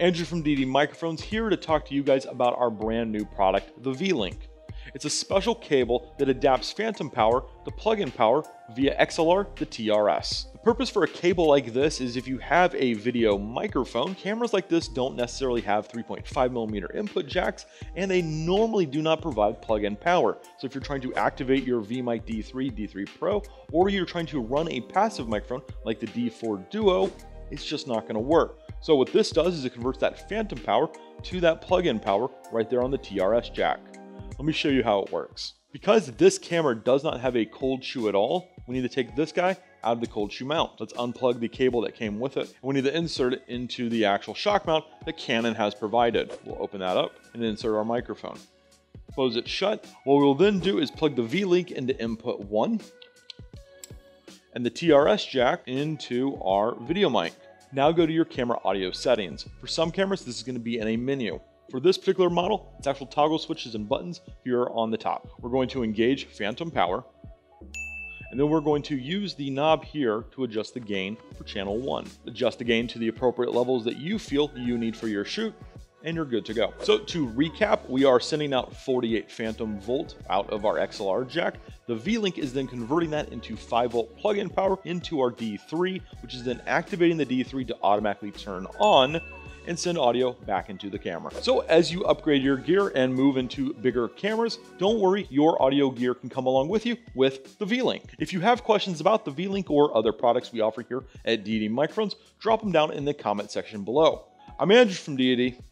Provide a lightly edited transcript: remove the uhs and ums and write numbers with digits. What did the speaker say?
Andrew from Deity Microphones here to talk to you guys about our brand new product, the V-Link. It's a special cable that adapts phantom power to plug-in power via XLR to TRS. The purpose for a cable like this is if you have a video microphone, cameras like this don't necessarily have 3.5mm input jacks, and they normally do not provide plug-in power. So if you're trying to activate your V-Mic D3, D3 Pro, or you're trying to run a passive microphone like the D4 Duo, it's just not going to work. So what this does is it converts that phantom power to that plug-in power right there on the TRS jack. Let me show you how it works. Because this camera does not have a cold shoe at all, we need to take this guy out of the cold shoe mount. Let's unplug the cable that came with it. And we need to insert it into the actual shock mount that Canon has provided. We'll open that up and insert our microphone. Close it shut. What we'll then do is plug the V-Link into input 1 and the TRS jack into our video mic. Now go to your camera audio settings. For some cameras, this is going to be in a menu. For this particular model, it's actual toggle switches and buttons here on the top. We're going to engage phantom power, and then we're going to use the knob here to adjust the gain for channel 1. Adjust the gain to the appropriate levels that you feel you need for your shoot, and you're good to go. So to recap, we are sending out 48 phantom volt out of our XLR jack. The V-Link is then converting that into 5-volt plug-in power into our D3, which is then activating the D3 to automatically turn on and send audio back into the camera. So as you upgrade your gear and move into bigger cameras, don't worry, your audio gear can come along with you with the V-Link. If you have questions about the V-Link or other products we offer here at Deity Microphones, drop them down in the comment section below. I'm Andrew from Deity.